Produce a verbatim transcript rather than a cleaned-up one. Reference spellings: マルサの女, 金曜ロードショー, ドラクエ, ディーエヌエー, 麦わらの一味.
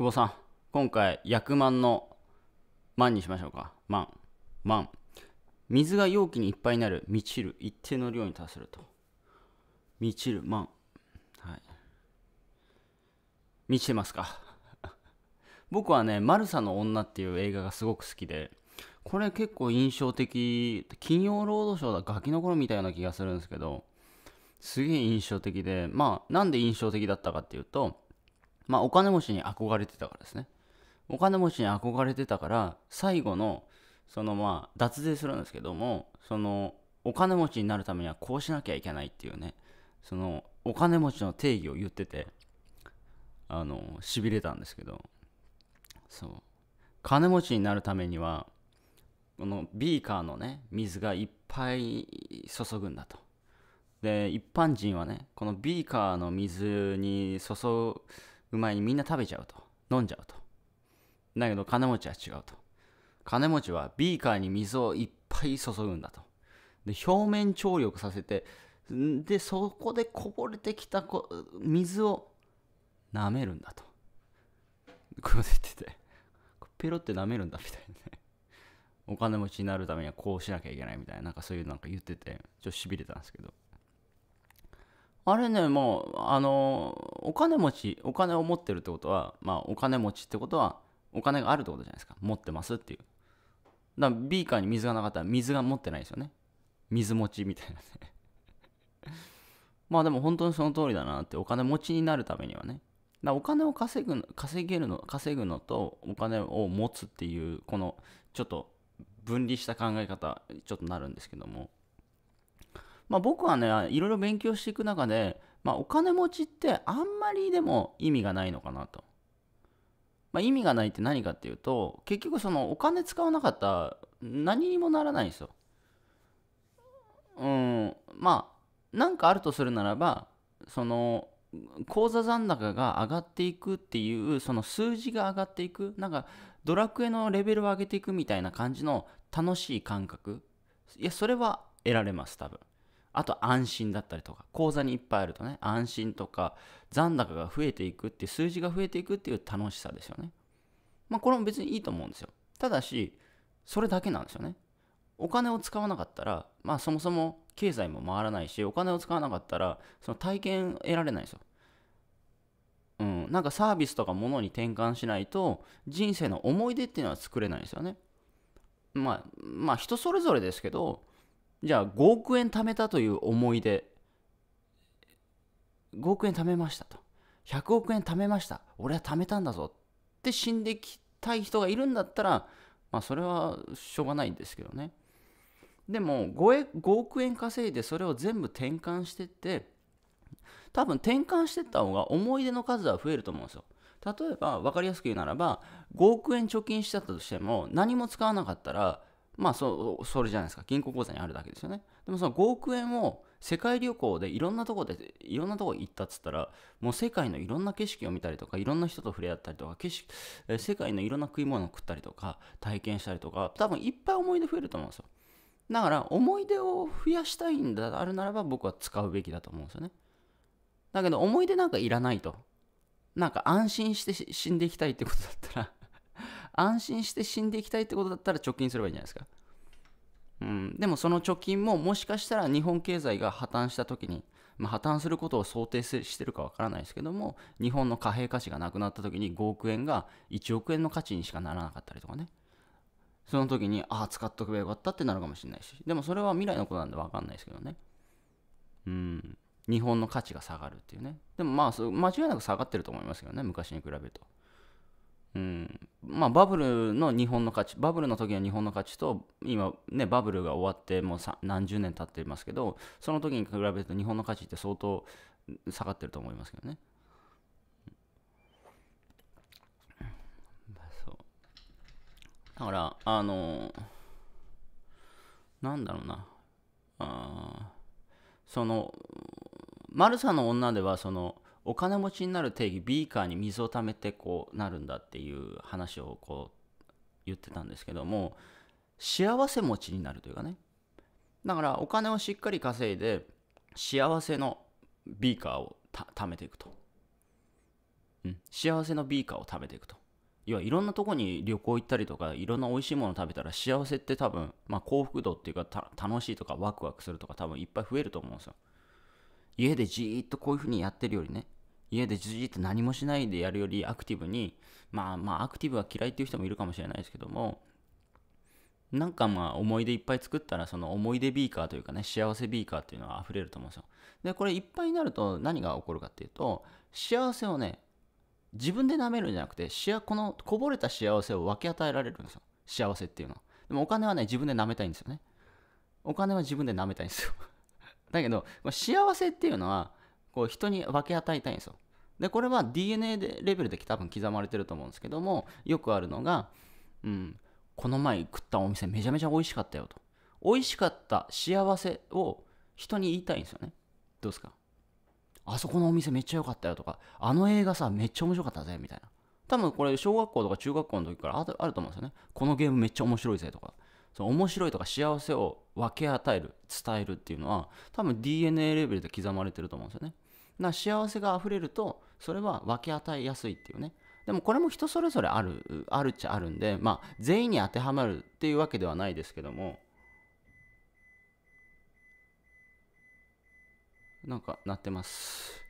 久保さん、今回ひゃく万の万にしましょうか。万万水が容器にいっぱいになる。満ちる一定の量に達すると満ちる万、はい、満ちてますか？僕はね、マルサの女っていう映画がすごく好きで、これ結構印象的、金曜ロードショーだ、ガキの頃見たような気がするんですけど、すげえ印象的で、まあなんで印象的だったかっていうと、まあお金持ちに憧れてたからですね。お金持ちに憧れてたから、最後のそのまあ脱税するんですけども、そのお金持ちになるためにはこうしなきゃいけないっていうね、そのお金持ちの定義を言ってて、あの痺れたんですけど、そう金持ちになるためにはこのビーカーのね水がいっぱい注ぐんだと。で一般人はねこのビーカーの水に注ぐ前にみんな食べちゃうと、飲んじゃうと。だけど金持ちは違うと。金持ちはビーカーに水をいっぱい注ぐんだと。で表面張力させて、でそこでこぼれてきたこ水を舐めるんだと。こうやっててペロって舐めるんだみたいなね。お金持ちになるためにはこうしなきゃいけないみたいな、なんかそういうなんか言ってて、ちょっとしびれたんですけど、あれね、もうあのお金持ち、お金を持ってるってことは、まあお金持ちってことはお金があるってことじゃないですか。持ってますっていう。だからビーカーに水がなかったら水が持ってないですよね。水持ちみたいなね。まあでも本当にその通りだなって。お金持ちになるためにはね、だお金を稼ぐ稼げるの稼ぐのとお金を持つっていう、このちょっと分離した考え方ちょっとなるんですけども、まあ、僕はねいろいろ勉強していく中で、まあ、お金持ちってあんまりでも意味がないのかなと。まあ、意味がないって何かっていうと、結局そのお金使わなかったら何にもならないんですよ。うん、まあなんかあるとするならば、その口座残高が上がっていくっていう、その数字が上がっていく、なんかドラクエのレベルを上げていくみたいな感じの楽しい感覚、いやそれは得られます多分。あと安心だったりとか、口座にいっぱいあるとね、安心とか残高が増えていくっていう、数字が増えていくっていう楽しさですよね。まあこれも別にいいと思うんですよ。ただしそれだけなんですよね。お金を使わなかったら、まあそもそも経済も回らないし、お金を使わなかったらその体験得られないですよ。うん、なんかサービスとか物に転換しないと人生の思い出っていうのは作れないですよね。まあまあ人それぞれですけど、じゃあごおく円貯めたという思い出、ごおく円貯めましたと、ひゃくおく円貯めました、俺は貯めたんだぞって死んできたい人がいるんだったら、まあそれはしょうがないんですけどね。でも ごおく円稼いでそれを全部転換してって、多分転換してった方が思い出の数は増えると思うんですよ。例えば分かりやすく言うならば、ごおく円貯金しちゃったとしても何も使わなかったら、まあ そ, それじゃないですか。銀行口座にあるだけですよね。でもそのごおく円を世界旅行でいろんなとこでいろんなとこ行ったっつったら、もう世界のいろんな景色を見たりとか、いろんな人と触れ合ったりとか、景色世界のいろんな食い物を食ったりとか体験したりとか、多分いっぱい思い出増えると思うんですよ。だから思い出を増やしたいんだあるならば、僕は使うべきだと思うんですよね。だけど思い出なんかいらないと。なんか安心して死んでいきたいってことだったら安心して死んでいきたいってことだったら貯金すればいいんじゃないですか。うん、でもその貯金ももしかしたら日本経済が破綻した時に、まあ、破綻することを想定してるかわからないですけども、日本の貨幣価値がなくなった時にごおく円がいちおく円の価値にしかならなかったりとかね。その時にああ使っとけばよかったってなるかもしれないし、でもそれは未来のことなんで分かんないですけどね。うん、日本の価値が下がるっていうね。でもまあ間違いなく下がってると思いますけどね、昔に比べると。うん、まあバブルの日本の価値、バブルの時の日本の価値と今ね、バブルが終わってもう何十年経ってますけど、その時に比べると日本の価値って相当下がってると思いますけどね。だからあのなんだろうな、あそのマルサの女ではそのお金持ちになる定義、ビーカーに水をためてこうなるんだっていう話をこう言ってたんですけども、幸せ持ちになるというかね。だからお金をしっかり稼いで幸せのビーカーをた貯めていくと。うん、幸せのビーカーを食べていくと。要はいろんなとこに旅行行ったりとかいろんな美味しいもの食べたら幸せって多分、まあ、幸福度っていうかた楽しいとかワクワクするとか多分いっぱい増えると思うんですよ。家でじーっとこういう風にやってるよりね、家でじーっと何もしないでやるよりアクティブに、まあまあアクティブは嫌いっていう人もいるかもしれないですけども、なんかまあ思い出いっぱい作ったらその思い出ビーカーというかね、幸せビーカーっていうのは溢れると思うんですよ。でこれいっぱいになると何が起こるかっていうと、幸せをね自分で舐めるんじゃなくて、このこぼれた幸せを分け与えられるんですよ、幸せっていうのは。でもお金はね自分で舐めたいんですよね。お金は自分で舐めたいんですよだけど幸せっていうのはこう人に分け与えたいんですよ。でこれは ディーエヌエー でレベルで多分刻まれてると思うんですけども、よくあるのが、うん、この前食ったお店めちゃめちゃ美味しかったよと。美味しかった幸せを人に言いたいんですよね。どうですか？あそこのお店めっちゃ良かったよとか、あの映画さめっちゃ面白かったぜみたいな。多分これ小学校とか中学校の時からあ る, あると思うんですよね。このゲームめっちゃ面白いぜとか、その面白いとか幸せを分け与える、伝えるっていうのは多分 ディーエヌエー レベルで刻まれてると思うんですよね。だから幸せがあふれるとそれは分け与えやすいっていうね。でもこれも人それぞれあるあるっちゃあるんで、まあ全員に当てはまるっていうわけではないですけども、なんか鳴ってます。